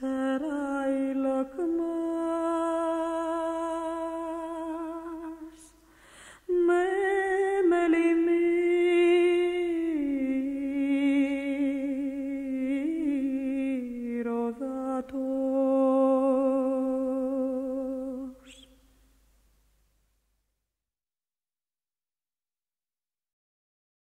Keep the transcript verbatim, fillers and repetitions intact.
Să